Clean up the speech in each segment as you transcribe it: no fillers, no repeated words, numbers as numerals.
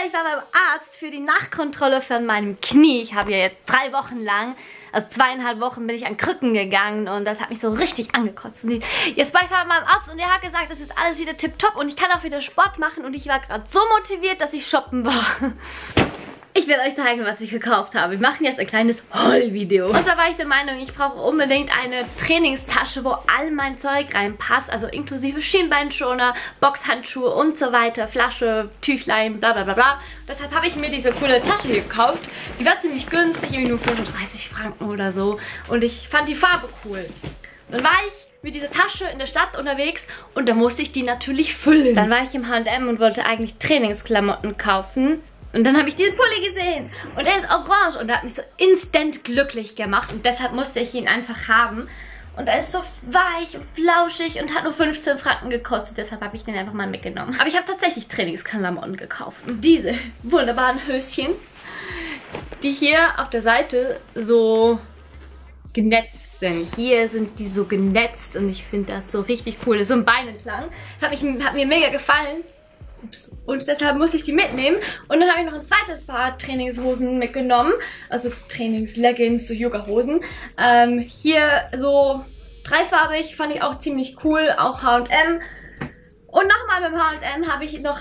Leute, ich war beim Arzt für die Nachkontrolle von meinem Knie. Ich habe ja jetzt 3 Wochen lang, also 2,5 Wochen bin ich an Krücken gegangen und das hat mich so richtig angekotzt. Und jetzt war ich bei meinem Arzt und der hat gesagt, das ist alles wieder tipptopp und ich kann auch wieder Sport machen und ich war gerade so motiviert, dass ich shoppen war. Ich werde euch zeigen, was ich gekauft habe. Wir machen jetzt ein kleines Haul-Video. Und zwar war ich der Meinung, ich brauche unbedingt eine Trainingstasche, wo all mein Zeug reinpasst. Also inklusive Schienbeinschoner, Boxhandschuhe und so weiter, Flasche, Tüchlein, bla bla bla bla. Deshalb habe ich mir diese coole Tasche hier gekauft. Die war ziemlich günstig, irgendwie nur 35 Franken oder so. Und ich fand die Farbe cool. Und dann war ich mit dieser Tasche in der Stadt unterwegs und da musste ich die natürlich füllen. Dann war ich im H&M und wollte eigentlich Trainingsklamotten kaufen. Und dann habe ich diesen Pulli gesehen und der ist orange und der hat mich so instant glücklich gemacht und deshalb musste ich ihn einfach haben. Und er ist so weich und flauschig und hat nur 15 Franken gekostet, deshalb habe ich den einfach mal mitgenommen. Aber ich habe tatsächlich Trainingsklamotten gekauft und diese wunderbaren Höschen, die hier auf der Seite so genetzt sind. Hier sind die so genetzt und ich finde das so richtig cool. Das ist so ein Bein entlang, hat mir mega gefallen. Ups. Und deshalb muss ich die mitnehmen. Und dann habe ich noch ein zweites Paar Trainingshosen mitgenommen. Also Trainingsleggings, so Yoga-Hosen. Hier so dreifarbig, fand ich auch ziemlich cool. Auch H&M. Und nochmal beim H&M habe ich noch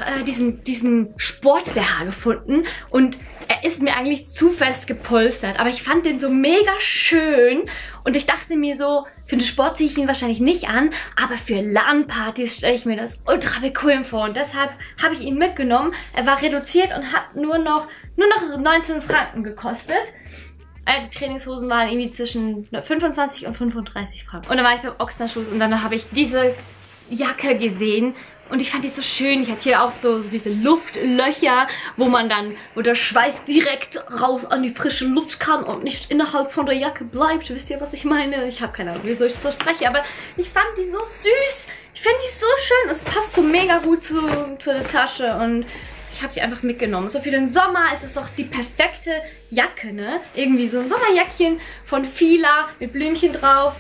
diesen Sport-BH gefunden. Und er ist mir eigentlich zu fest gepolstert. Aber ich fand den so mega schön. Und ich dachte mir so, für den Sport ziehe ich ihn wahrscheinlich nicht an. Aber für LAN-Partys stelle ich mir das ultra bequem vor. Und deshalb habe ich ihn mitgenommen. Er war reduziert und hat nur noch 19 Franken gekostet. Die Trainingshosen waren irgendwie zwischen 25 und 35 Franken. Und dann war ich beim Ochsner-Schoß und dann habe ich diese Jacke gesehen und ich fand die so schön. Ich hatte hier auch so diese Luftlöcher, wo der Schweiß direkt raus an die frische Luft kann und nicht innerhalb von der Jacke bleibt. Wisst ihr, was ich meine? Ich habe keine Ahnung, wieso ich so spreche, aber ich fand die so süß. Ich finde die so schön und es passt so mega gut zu der Tasche und ich habe die einfach mitgenommen. So für den Sommer ist es doch die perfekte Jacke, ne? Irgendwie so ein Sommerjäckchen von Fila mit Blümchen drauf.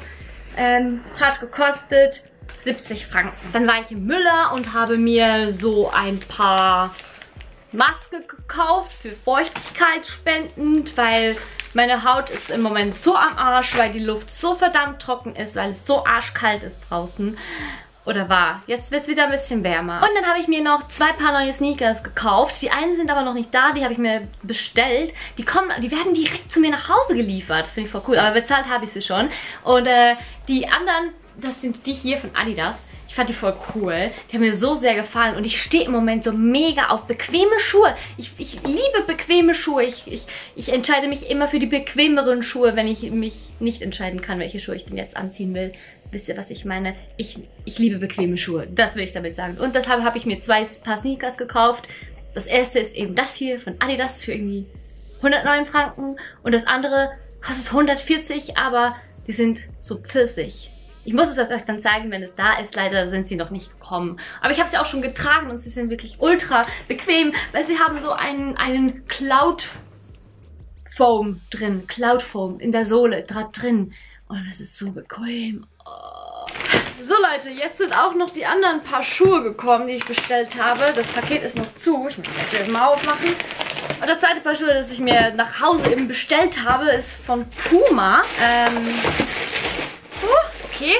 Hat gekostet 70 Franken. Dann war ich im Müller und habe mir so ein paar Masken gekauft für feuchtigkeitsspendend, weil meine Haut ist im Moment so am Arsch, weil die Luft so verdammt trocken ist, weil es so arschkalt ist draußen. Oder war. Jetzt wird es wieder ein bisschen wärmer. Und dann habe ich mir noch 2 Paar neue Sneakers gekauft. Die einen sind aber noch nicht da, die habe ich mir bestellt. Die werden direkt zu mir nach Hause geliefert. Finde ich voll cool, aber bezahlt habe ich sie schon. Und die anderen, das sind die hier von Adidas. Ich fand die voll cool. Die haben mir so sehr gefallen. Und ich stehe im Moment so mega auf bequeme Schuhe. Ich liebe bequeme Schuhe. Ich entscheide mich immer für die bequemeren Schuhe, wenn ich mich nicht entscheiden kann, welche Schuhe ich denn jetzt anziehen will. Wisst ihr, was ich meine? Ich liebe bequeme Schuhe. Das will ich damit sagen. Und deshalb habe ich mir 2 Paar Sneakers gekauft. Das erste ist eben das hier von Adidas für irgendwie 109 Franken. Und das andere kostet 140, aber die sind so pfirsich. Ich muss es euch dann zeigen, wenn es da ist. Leider sind sie noch nicht gekommen. Aber ich habe sie auch schon getragen und sie sind wirklich ultra bequem, weil sie haben so einen Cloud-Foam drin. Cloud-Foam in der Sohle drin. Und das ist so bequem. Oh. So Leute, jetzt sind auch noch die anderen paar Schuhe gekommen, die ich bestellt habe. Das Paket ist noch zu. Ich muss das mal aufmachen. Und das zweite Paar Schuhe, das ich mir nach Hause eben bestellt habe, ist von Puma. Okay.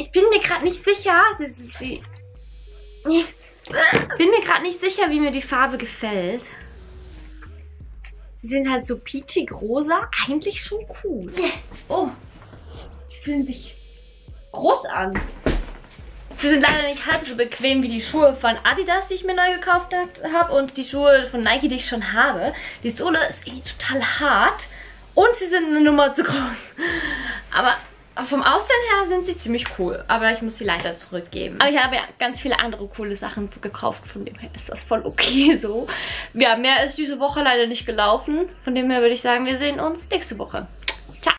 Ich bin mir gerade nicht sicher. Ich bin mir gerade nicht sicher, wie mir die Farbe gefällt. Sie sind halt so peachig-rosa. Eigentlich schon cool. Oh, die fühlen sich groß an. Sie sind leider nicht halb so bequem wie die Schuhe von Adidas, die ich mir neu gekauft habe. Und die Schuhe von Nike, die ich schon habe. Die Sohle ist irgendwie total hart. Und sie sind eine Nummer zu groß. Aber vom Aussehen her sind sie ziemlich cool. Aber ich muss sie leider zurückgeben. Aber ich habe ja ganz viele andere coole Sachen gekauft. Von dem her ist das voll okay so. Ja, mehr ist diese Woche leider nicht gelaufen. Von dem her würde ich sagen, wir sehen uns nächste Woche.